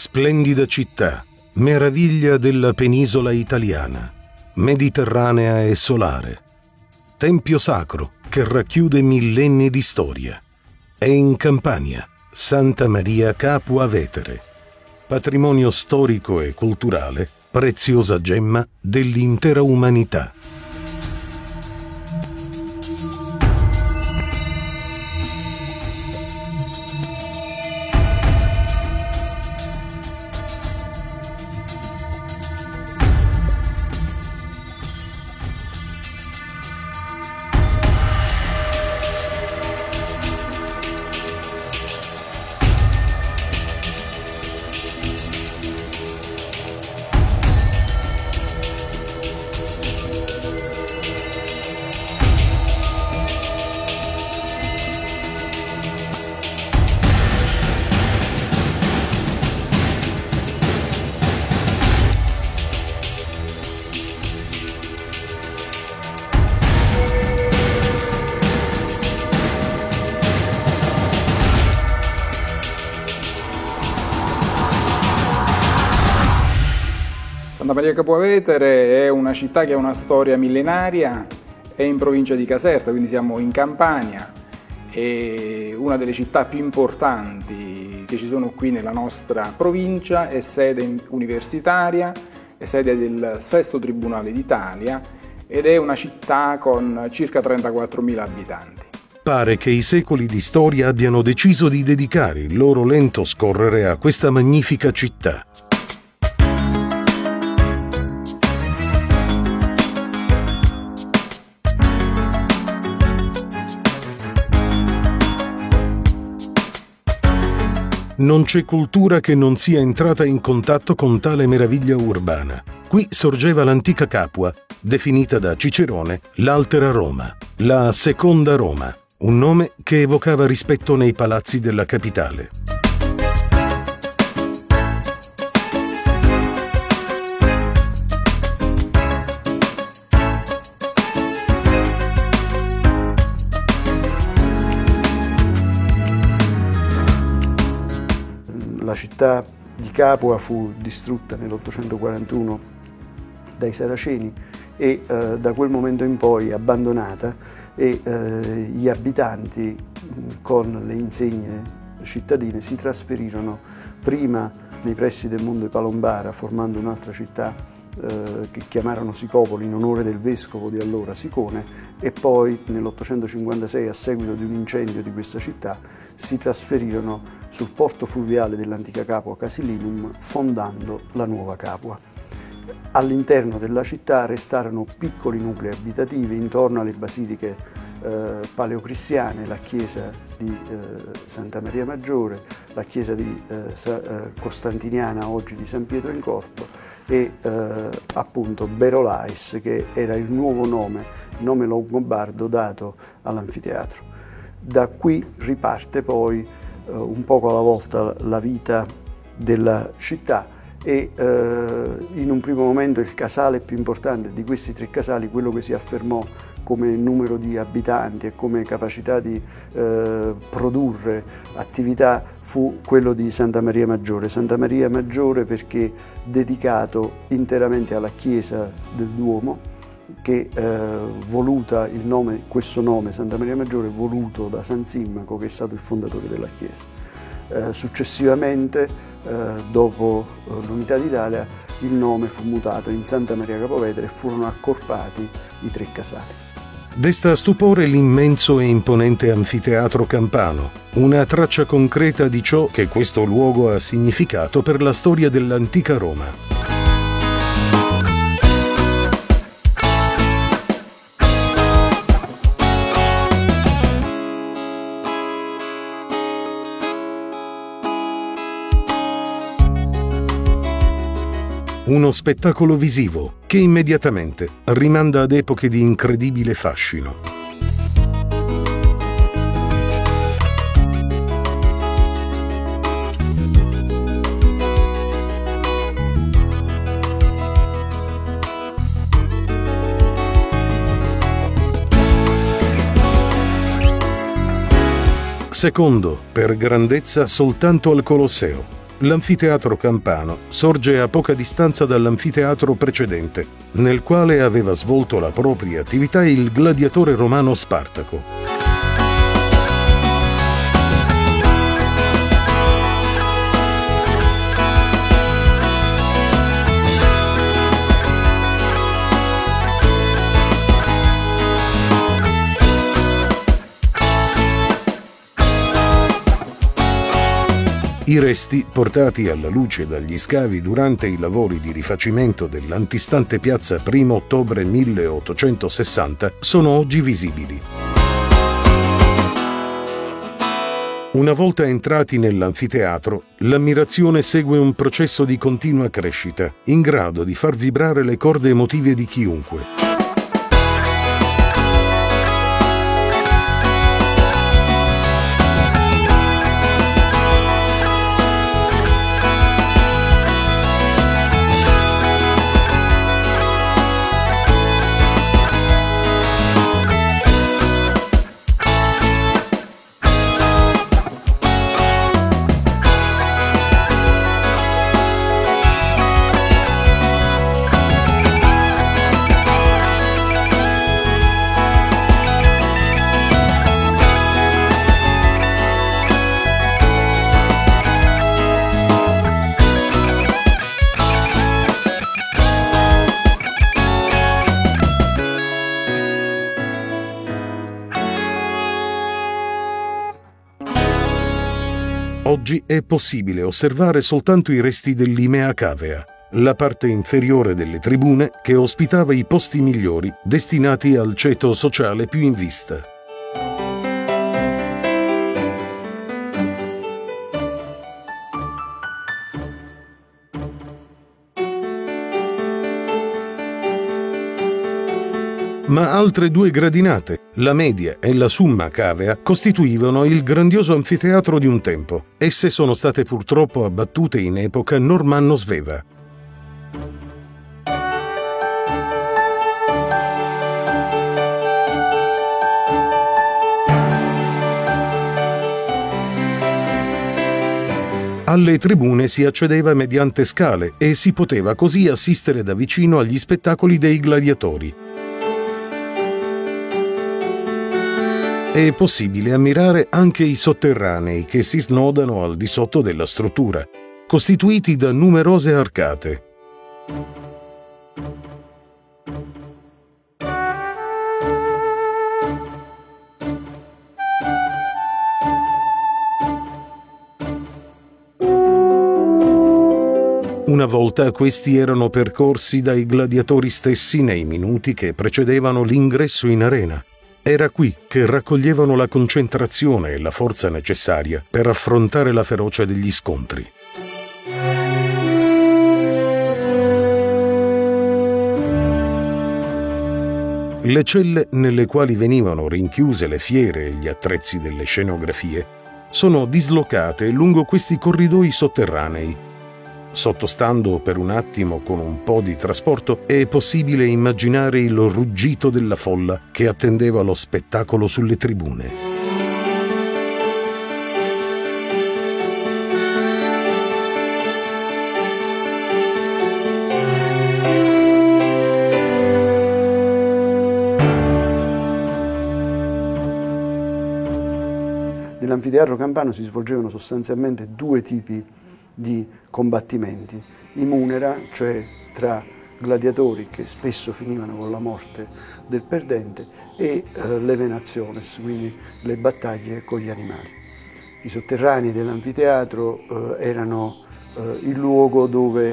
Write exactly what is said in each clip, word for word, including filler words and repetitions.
Splendida città, meraviglia della penisola italiana, mediterranea e solare. Tempio sacro che racchiude millenni di storia. È in Campania, Santa Maria Capua Vetere, patrimonio storico e culturale, preziosa gemma dell'intera umanità. Santa Maria Capua Vetere è una città che ha una storia millenaria, è in provincia di Caserta, quindi siamo in Campania, e una delle città più importanti che ci sono qui nella nostra provincia, è sede universitaria, è sede del Sesto Tribunale d'Italia ed è una città con circa trentaquattromila abitanti. Pare che i secoli di storia abbiano deciso di dedicare il loro lento scorrere a questa magnifica città. Non c'è cultura che non sia entrata in contatto con tale meraviglia urbana. Qui sorgeva l'antica Capua, definita da Cicerone l'altera Roma, la seconda Roma, un nome che evocava rispetto nei palazzi della capitale. La città di Capua fu distrutta nell'ottocentoquarantuno dai Saraceni e eh, da quel momento in poi abbandonata e eh, gli abitanti con le insegne cittadine si trasferirono prima nei pressi del monte Palombara formando un'altra città eh, che chiamarono Sicopoli in onore del vescovo di allora Sicone e poi nell'ottocentocinquantasei a seguito di un incendio di questa città si trasferirono sul porto fluviale dell'antica Capua Casilinum, fondando la nuova Capua. All'interno della città restarono piccoli nuclei abitativi intorno alle basiliche eh, paleocristiane, la chiesa di eh, Santa Maria Maggiore, la chiesa di, eh, Sa, eh, Costantiniana, oggi di San Pietro in Corto, e eh, appunto Berolais, che era il nuovo nome, nome longobardo dato all'anfiteatro. Da qui riparte poi un poco alla volta la vita della città e eh, in un primo momento il casale più importante di questi tre casali, quello che si affermò come numero di abitanti e come capacità di eh, produrre attività, fu quello di Santa Maria Maggiore. Santa Maria Maggiore perché dedicato interamente alla chiesa del Duomo, che eh, voluta il nome, questo nome Santa Maria Maggiore voluto da San Simmaco, che è stato il fondatore della chiesa. Eh, successivamente, eh, dopo l'Unità d'Italia, il nome fu mutato in Santa Maria Capua Vetere e furono accorpati i tre casali. Desta stupore l'immenso e imponente anfiteatro Campano, una traccia concreta di ciò che questo luogo ha significato per la storia dell'antica Roma. Uno spettacolo visivo che immediatamente rimanda ad epoche di incredibile fascino. Secondo per grandezza soltanto al Colosseo, L'Anfiteatro Campano sorge a poca distanza dall'anfiteatro precedente, nel quale aveva svolto la propria attività il gladiatore romano Spartaco. I resti, portati alla luce dagli scavi durante i lavori di rifacimento dell'antistante piazza primo ottobre milleottocentosessanta, sono oggi visibili. Una volta entrati nell'anfiteatro, l'ammirazione segue un processo di continua crescita, in grado di far vibrare le corde emotive di chiunque. Oggi è possibile osservare soltanto i resti dell'imea cavea, la parte inferiore delle tribune che ospitava i posti migliori destinati al ceto sociale più in vista. Ma altre due gradinate, la media e la summa cavea, costituivano il grandioso anfiteatro di un tempo. Esse sono state purtroppo abbattute in epoca normanno-sveva. Alle tribune si accedeva mediante scale e si poteva così assistere da vicino agli spettacoli dei gladiatori. È possibile ammirare anche i sotterranei che si snodano al di sotto della struttura, costituiti da numerose arcate. Una volta questi erano percorsi dai gladiatori stessi nei minuti che precedevano l'ingresso in arena. Era qui che raccoglievano la concentrazione e la forza necessaria per affrontare la ferocia degli scontri. Le celle nelle quali venivano rinchiuse le fiere e gli attrezzi delle scenografie sono dislocate lungo questi corridoi sotterranei. Sottostando per un attimo con un po' di trasporto, è possibile immaginare il ruggito della folla che attendeva lo spettacolo sulle tribune. Nell'anfiteatro Campano si svolgevano sostanzialmente due tipi di combattimenti, i munera, cioè tra gladiatori che spesso finivano con la morte del perdente, e eh, le Venationes, quindi le battaglie con gli animali. I sotterranei dell'anfiteatro eh, erano eh, il luogo dove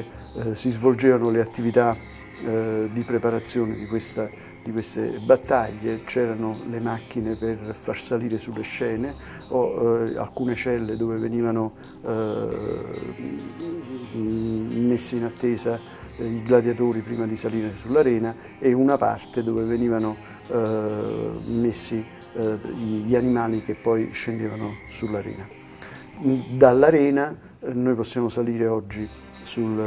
eh, si svolgevano le attività eh, di preparazione di, questa, di queste battaglie, c'erano le macchine per far salire sulle scene o eh, alcune celle dove venivano eh, messi in attesa eh, i gladiatori prima di salire sull'arena, e una parte dove venivano eh, messi eh, gli animali che poi scendevano sull'arena. Dall'arena eh, noi possiamo salire oggi sul,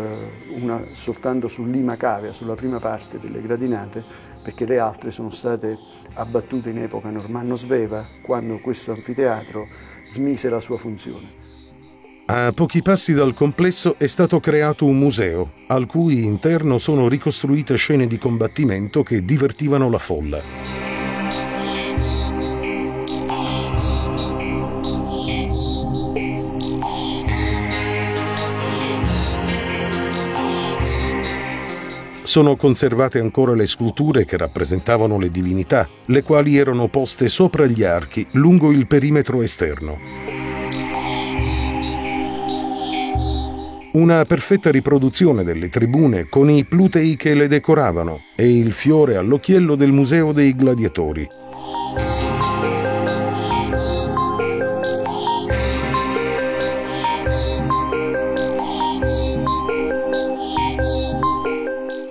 una, soltanto sull'ima cavea, sulla prima parte delle gradinate, perché le altre sono state abbattute in epoca normanno-sveva, quando questo anfiteatro smise la sua funzione. A pochi passi dal complesso è stato creato un museo, al cui interno sono ricostruite scene di combattimento che divertivano la folla. Sono conservate ancora le sculture che rappresentavano le divinità, le quali erano poste sopra gli archi lungo il perimetro esterno. Una perfetta riproduzione delle tribune con i plutei che le decoravano e il fiore all'occhiello del Museo dei Gladiatori.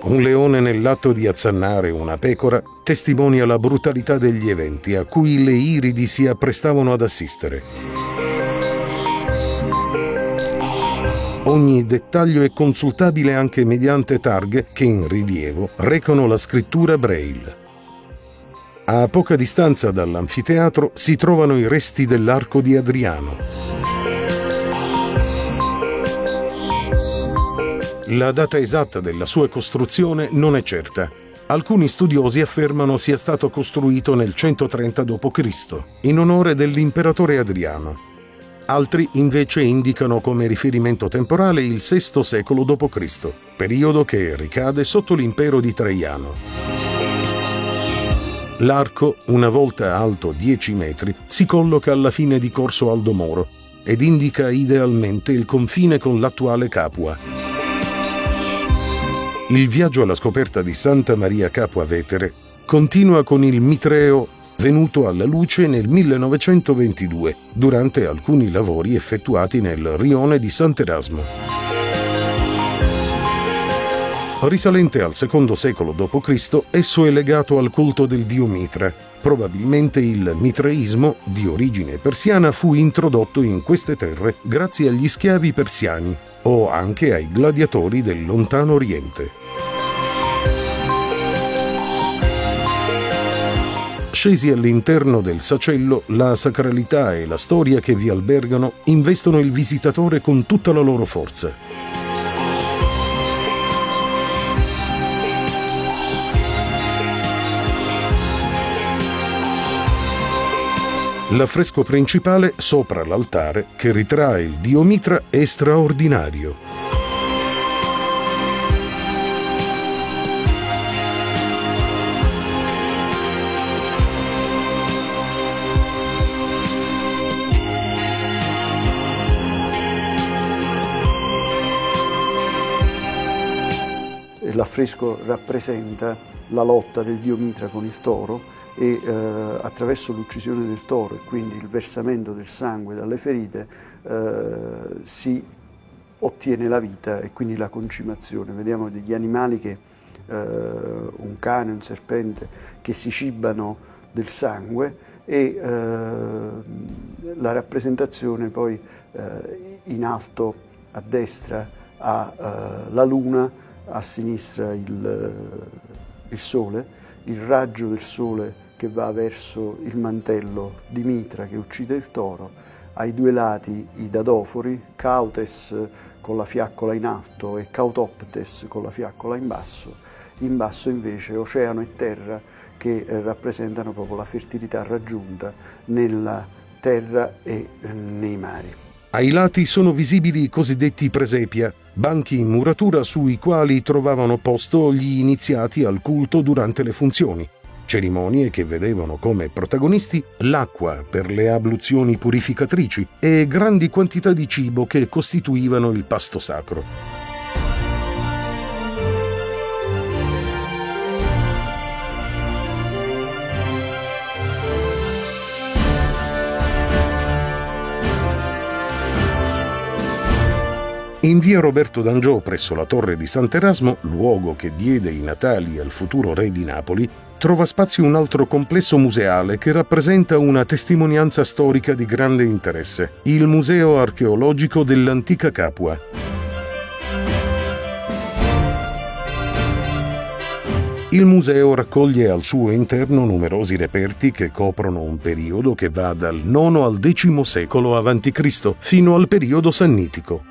Un leone nell'atto di azzannare una pecora testimonia la brutalità degli eventi a cui le iridi si apprestavano ad assistere. Ogni dettaglio è consultabile anche mediante targhe che in rilievo recano la scrittura Braille. A poca distanza dall'anfiteatro si trovano i resti dell'Arco di Adriano. La data esatta della sua costruzione non è certa. Alcuni studiosi affermano sia stato costruito nel centotrenta dopo Cristo, in onore dell'imperatore Adriano. Altri invece indicano come riferimento temporale il sesto secolo dopo Cristo, periodo che ricade sotto l'impero di Traiano. L'arco, una volta alto dieci metri, si colloca alla fine di Corso Aldo Moro ed indica idealmente il confine con l'attuale Capua. Il viaggio alla scoperta di Santa Maria Capua Vetere continua con il mitreo venuto alla luce nel millenovecentoventidue durante alcuni lavori effettuati nel rione di Sant'Erasmo. Risalente al secondo secolo dopo Cristo, esso è legato al culto del dio Mitra. Probabilmente il mitreismo, di origine persiana, fu introdotto in queste terre grazie agli schiavi persiani o anche ai gladiatori del lontano Oriente. Scesi all'interno del sacello, la sacralità e la storia che vi albergano investono il visitatore con tutta la loro forza. L'affresco principale sopra l'altare, che ritrae il dio Mitra, è straordinario. L'affresco rappresenta la lotta del dio Mitra con il toro e eh, attraverso l'uccisione del toro e quindi il versamento del sangue dalle ferite eh, si ottiene la vita e quindi la concimazione. Vediamo degli animali, che, eh, un cane, un serpente, che si cibano del sangue e eh, la rappresentazione poi eh, in alto a destra ha eh, la luna, a sinistra il, il sole, il raggio del sole che va verso il mantello di Mitra che uccide il toro, ai due lati i dadofori, Cautes con la fiaccola in alto e Cautoptes con la fiaccola in basso, in basso invece oceano e terra che rappresentano proprio la fertilità raggiunta nella terra e nei mari. Ai lati sono visibili i cosiddetti presepia, banchi in muratura sui quali trovavano posto gli iniziati al culto durante le funzioni, cerimonie che vedevano come protagonisti l'acqua per le abluzioni purificatrici e grandi quantità di cibo che costituivano il pasto sacro. In via Roberto d'Angiò, presso la torre di Sant'Erasmo, luogo che diede i natali al futuro re di Napoli, trova spazio un altro complesso museale che rappresenta una testimonianza storica di grande interesse, il Museo Archeologico dell'Antica Capua. Il museo raccoglie al suo interno numerosi reperti che coprono un periodo che va dal nono al decimo secolo avanti Cristo fino al periodo sannitico.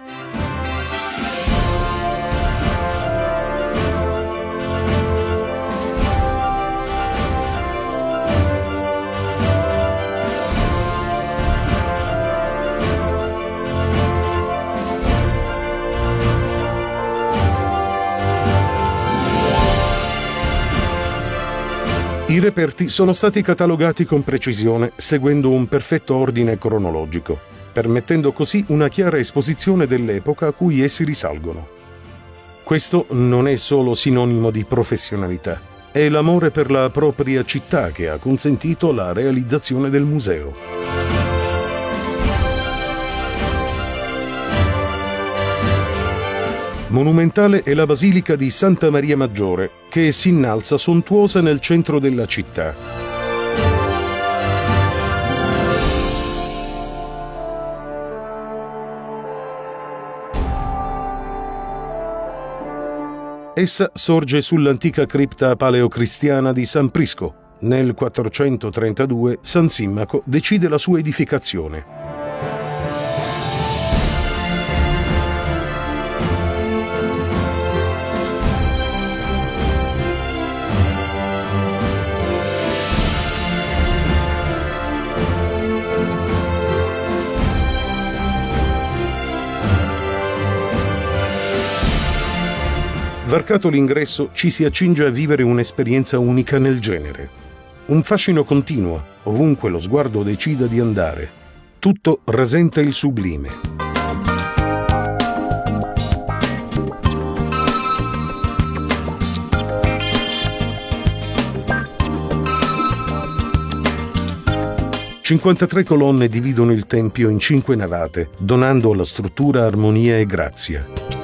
I reperti sono stati catalogati con precisione, seguendo un perfetto ordine cronologico, permettendo così una chiara esposizione dell'epoca a cui essi risalgono. Questo non è solo sinonimo di professionalità, è l'amore per la propria città che ha consentito la realizzazione del museo. Monumentale è la basilica di Santa Maria Maggiore, che si innalza sontuosa nel centro della città. Essa sorge sull'antica cripta paleocristiana di San Prisco. Nel quattrocentotrentadue San Simmaco decide la sua edificazione. Varcato l'ingresso, ci si accinge a vivere un'esperienza unica nel genere. Un fascino continuo, ovunque lo sguardo decida di andare. Tutto rasenta il sublime. cinquantatré colonne dividono il tempio in cinque navate, donando alla struttura armonia e grazia.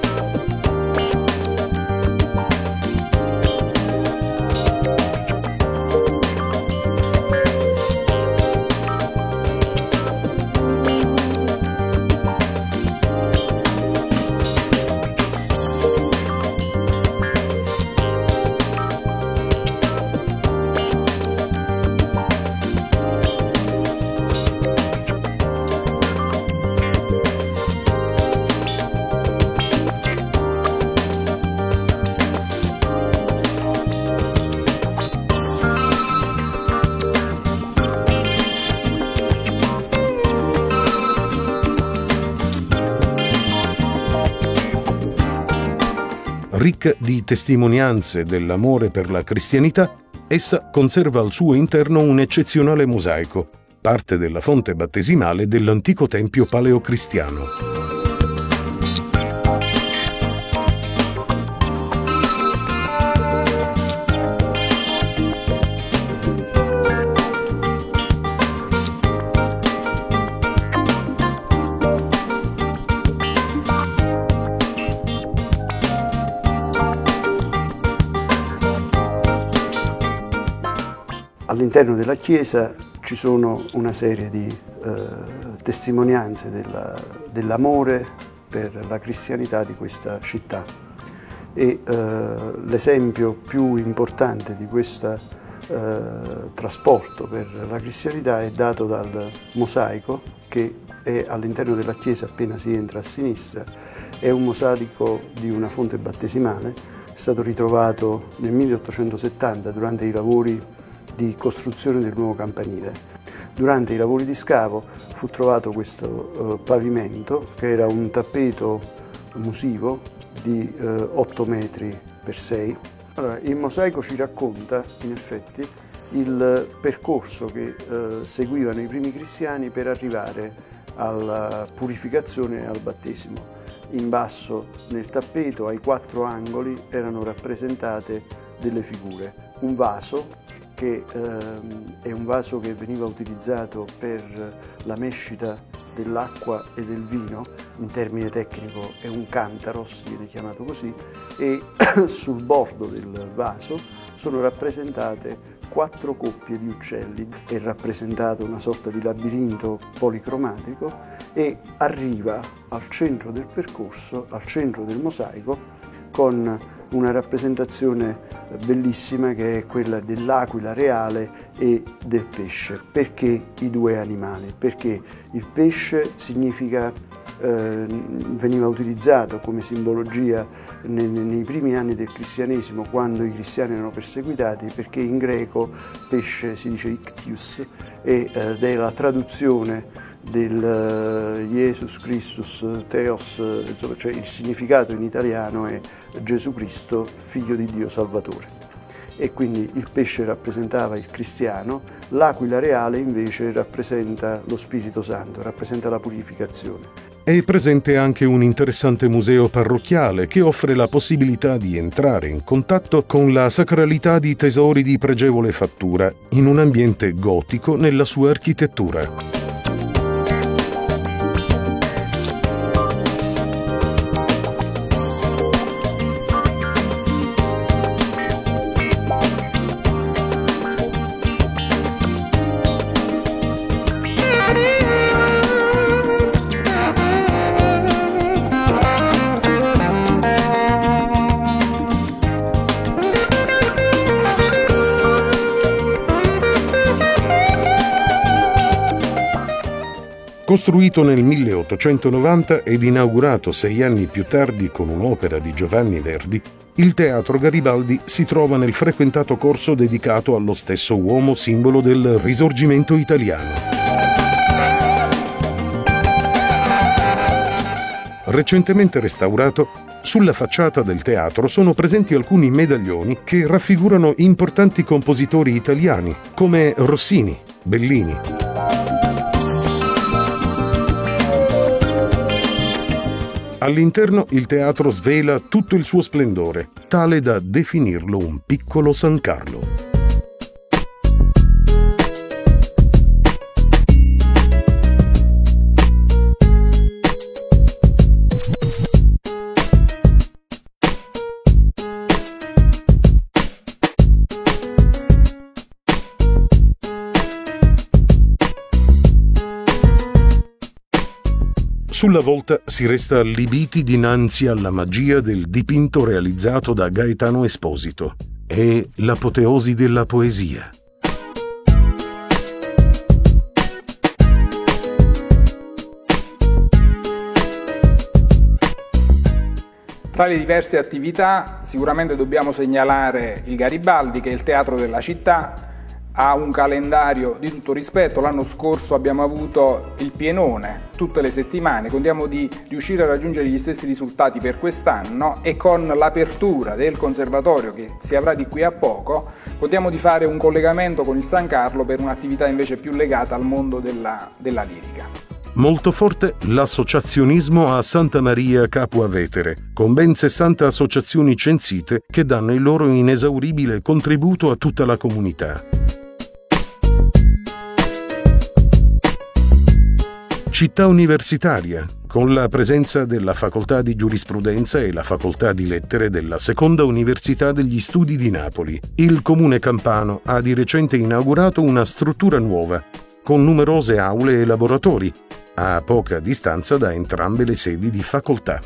Ricca di testimonianze dell'amore per la cristianità, essa conserva al suo interno un eccezionale mosaico, parte della fonte battesimale dell'antico tempio paleocristiano. All'interno della chiesa ci sono una serie di eh, testimonianze della, dell'amore per la cristianità di questa città e eh, l'esempio più importante di questo eh, trasporto per la cristianità è dato dal mosaico che è all'interno della chiesa appena si entra a sinistra. È un mosaico di una fonte battesimale, è stato ritrovato nel milleottocentosettanta durante i lavori di costruzione del nuovo campanile. Durante i lavori di scavo fu trovato questo eh, pavimento che era un tappeto musivo di eh, otto metri per sei. Allora, il mosaico ci racconta in effetti il percorso che eh, seguivano i primi cristiani per arrivare alla purificazione e al battesimo. In basso nel tappeto ai quattro angoli erano rappresentate delle figure, un vaso che ehm, è un vaso che veniva utilizzato per la mescita dell'acqua e del vino, in termine tecnico è un cantaros, viene chiamato così, e sul bordo del vaso sono rappresentate quattro coppie di uccelli, è rappresentato una sorta di labirinto policromatico e arriva al centro del percorso, al centro del mosaico, con una rappresentazione bellissima che è quella dell'aquila reale e del pesce. Perché i due animali? Perché il pesce significa, eh, veniva utilizzato come simbologia nei, nei primi anni del cristianesimo, quando i cristiani erano perseguitati, perché in greco pesce si dice ictius ed è la traduzione del Jesus Christus Theos, insomma, cioè il significato in italiano è Gesù Cristo, figlio di Dio Salvatore. E quindi il pesce rappresentava il cristiano, l'aquila reale invece rappresenta lo Spirito Santo, rappresenta la purificazione. È presente anche un interessante museo parrocchiale che offre la possibilità di entrare in contatto con la sacralità di tesori di pregevole fattura in un ambiente gotico nella sua architettura. Costruito nel milleottocentonovanta ed inaugurato sei anni più tardi con un'opera di Giovanni Verdi, il Teatro Garibaldi si trova nel frequentato corso dedicato allo stesso uomo simbolo del Risorgimento italiano. Recentemente restaurato, sulla facciata del teatro sono presenti alcuni medaglioni che raffigurano importanti compositori italiani come Rossini, Bellini. All'interno il teatro svela tutto il suo splendore, tale da definirlo un piccolo San Carlo. Sulla volta si resta allibiti dinanzi alla magia del dipinto realizzato da Gaetano Esposito. È l'apoteosi della poesia. Tra le diverse attività sicuramente dobbiamo segnalare il Garibaldi, che è il teatro della città. Ha un calendario di tutto rispetto. L'anno scorso abbiamo avuto il pienone tutte le settimane, contiamo di riuscire a raggiungere gli stessi risultati per quest'anno, e con l'apertura del conservatorio che si avrà di qui a poco contiamo di fare un collegamento con il San Carlo per un'attività invece più legata al mondo della, della lirica. Molto forte l'associazionismo a Santa Maria Capua Vetere, con ben sessanta associazioni censite che danno il loro inesauribile contributo a tutta la comunità. Città universitaria, con la presenza della Facoltà di Giurisprudenza e la Facoltà di Lettere della Seconda Università degli Studi di Napoli, il Comune Campano ha di recente inaugurato una struttura nuova, con numerose aule e laboratori, a poca distanza da entrambe le sedi di facoltà.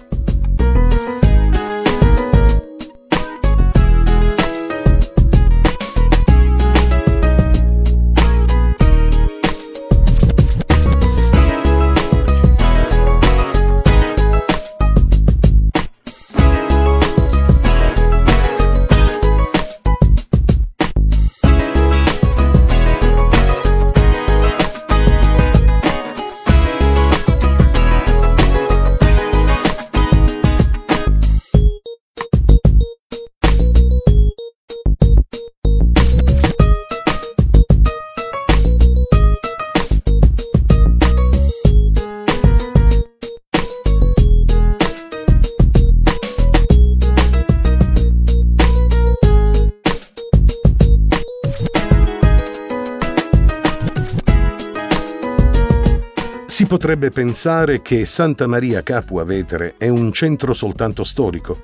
Si potrebbe pensare che Santa Maria Capua Vetere è un centro soltanto storico,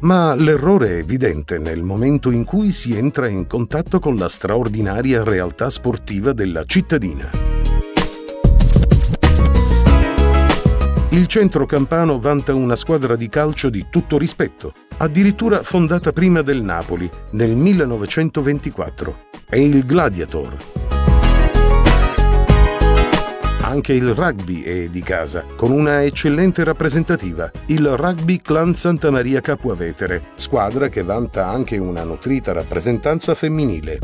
ma l'errore è evidente nel momento in cui si entra in contatto con la straordinaria realtà sportiva della cittadina. Il centro campano vanta una squadra di calcio di tutto rispetto, addirittura fondata prima del Napoli nel millenovecentoventiquattro. È il Gladiator. Anche il rugby è di casa, con una eccellente rappresentativa, il Rugby Clan Santa Maria Capua Vetere, squadra che vanta anche una nutrita rappresentanza femminile.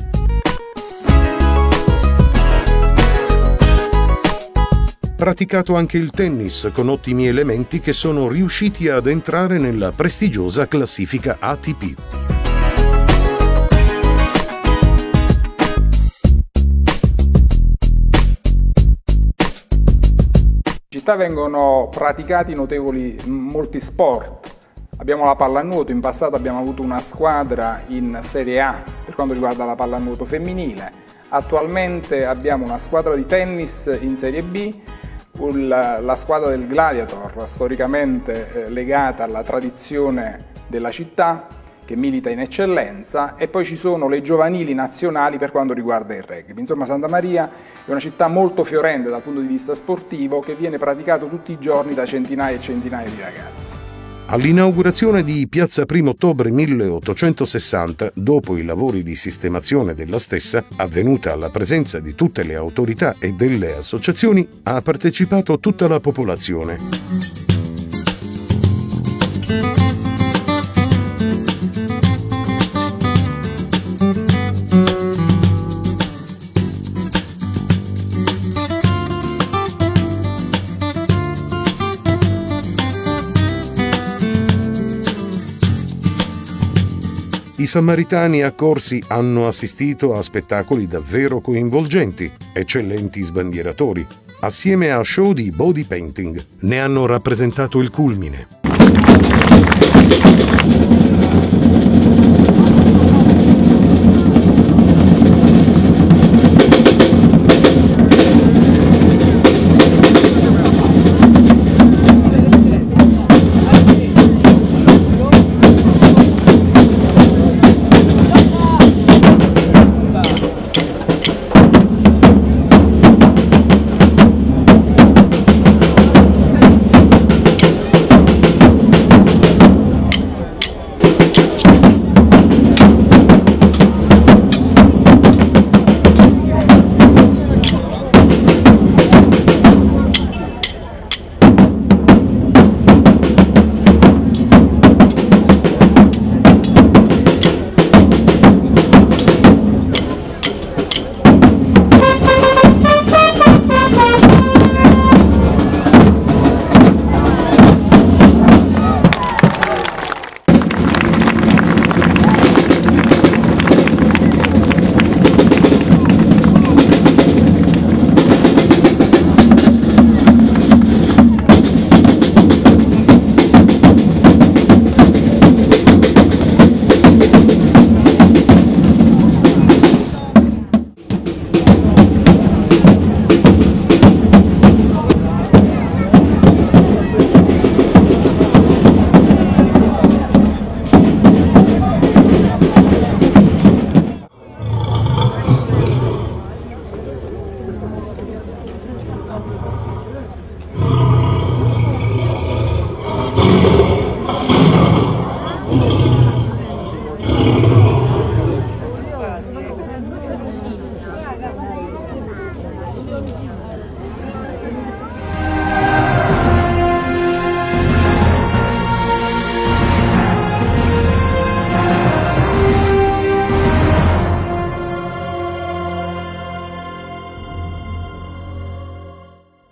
Praticato anche il tennis con ottimi elementi che sono riusciti ad entrare nella prestigiosa classifica A T P. In città vengono praticati notevoli molti sport. Abbiamo la pallanuoto, in passato abbiamo avuto una squadra in Serie A per quanto riguarda la pallanuoto femminile. Attualmente abbiamo una squadra di tennis in Serie B, la squadra del Gladiator, storicamente legata alla tradizione della città, che milita in eccellenza, e poi ci sono le giovanili nazionali per quanto riguarda il rugby. Insomma, Santa Maria è una città molto fiorente dal punto di vista sportivo, che viene praticato tutti i giorni da centinaia e centinaia di ragazzi. All'inaugurazione di Piazza primo ottobre milleottocentosessanta, dopo i lavori di sistemazione della stessa, avvenuta alla presenza di tutte le autorità e delle associazioni, ha partecipato tutta la popolazione. I samaritani accorsi hanno assistito a spettacoli davvero coinvolgenti, eccellenti sbandieratori. Assieme a show di body painting, ne hanno rappresentato il culmine.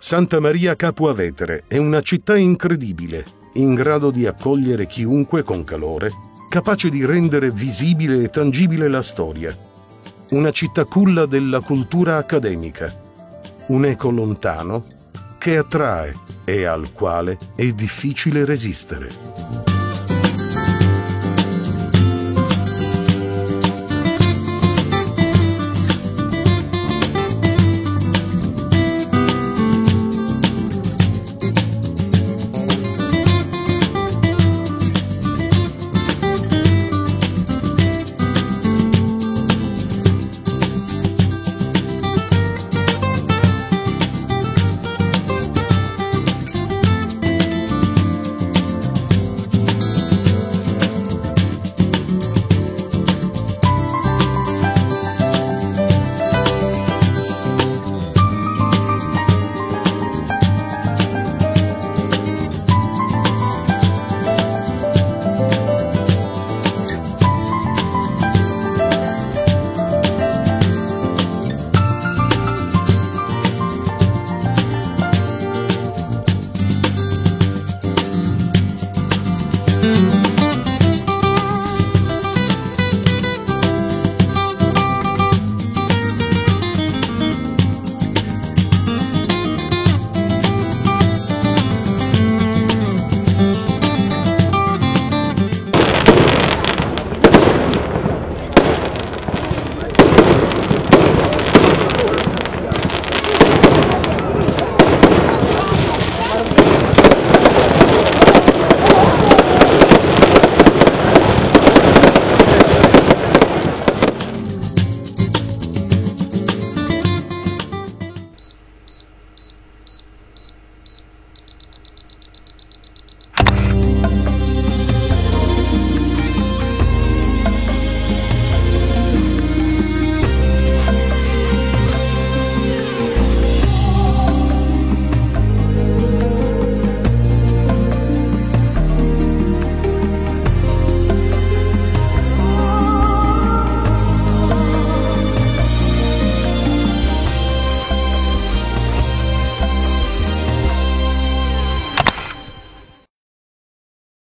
Santa Maria Capua Vetere è una città incredibile, in grado di accogliere chiunque con calore, capace di rendere visibile e tangibile la storia. Una città culla della cultura accademica, un eco lontano che attrae e al quale è difficile resistere.